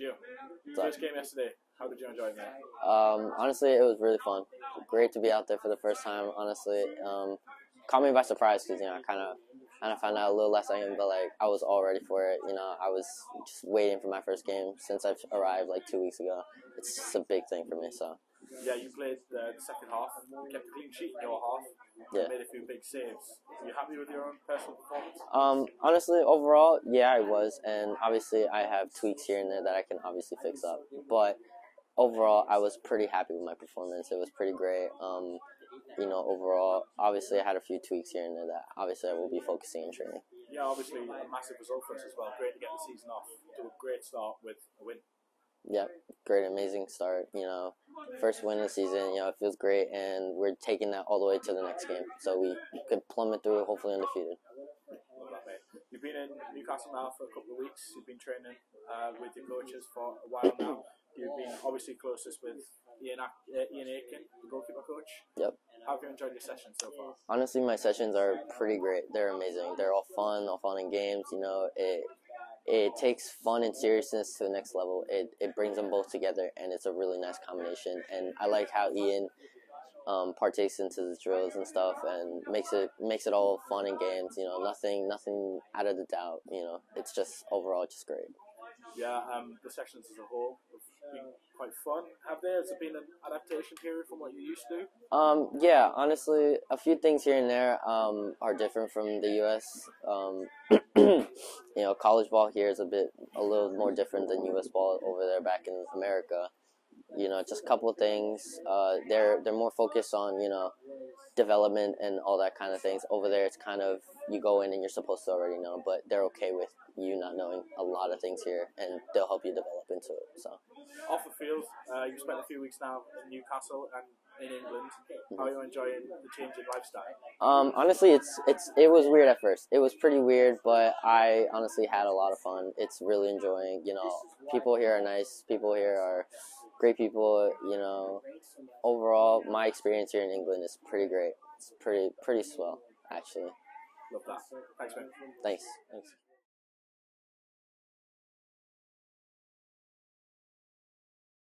Gio, first game yesterday, how did you enjoy it, man? Honestly, it was really fun. Great to be out there for the first time, honestly. Caught me by surprise because, you know, I kind of found out a little last second, but, like, I was all ready for it. You know, I was just waiting for my first game since I've arrived, like, 2 weeks ago. It's just a big thing for me, so. Yeah, you played the second half, kept a clean sheet in your half, yeah. Made a few big saves. Are you happy with your own personal performance? Honestly, overall, yeah, I was. And obviously, I have tweaks here and there that I can obviously fix up. But overall, I was pretty happy with my performance. It was pretty great. You know, overall, obviously, I had a few tweaks here and there that obviously I will be focusing on training. Yeah, obviously, a massive result for us as well. Great to get the season off. Do a great start with a win. Yep, great, amazing start, you know, first win of the season, you know, it feels great, and we're taking that all the way to the next game, so we could plummet through, hopefully undefeated. You've been in Newcastle now for a couple of weeks, you've been training with your coaches for a while now, you've been obviously closest with Ian Aitken, the goalkeeper coach. Yep. How have you enjoyed your sessions so far? Honestly, my sessions are pretty great, they're amazing, they're all fun in games, you know, it takes fun and seriousness to the next level. It brings them both together, and it's a really nice combination. And I like how Ian partakes into the drills and stuff, and makes it all fun and games. You know, nothing out of the doubt. You know, it's just overall just great. Yeah, the sessions as a whole have been quite fun. Have there been an adaptation period from what you used to? Yeah, honestly, a few things here and there are different from the U.S. You know, college ball here is a little more different than U.S. ball over there back in America. You know, just a couple of things. They're more focused on, you know, development and all that kind of things. Over there, it's kind of you go in and you're supposed to already know, but they're okay with you not knowing a lot of things here, and they'll help you develop into it. So, off the field, you spent a few weeks now in Newcastle and in England. How are you enjoying the change in lifestyle? Honestly, it was weird at first. It was pretty weird, but I honestly had a lot of fun. It's really enjoying. You know, people here are nice. People here are great people. You know, overall, my experience here in England is pretty great. It's pretty swell, actually. Love that. Thanks, man. Thanks.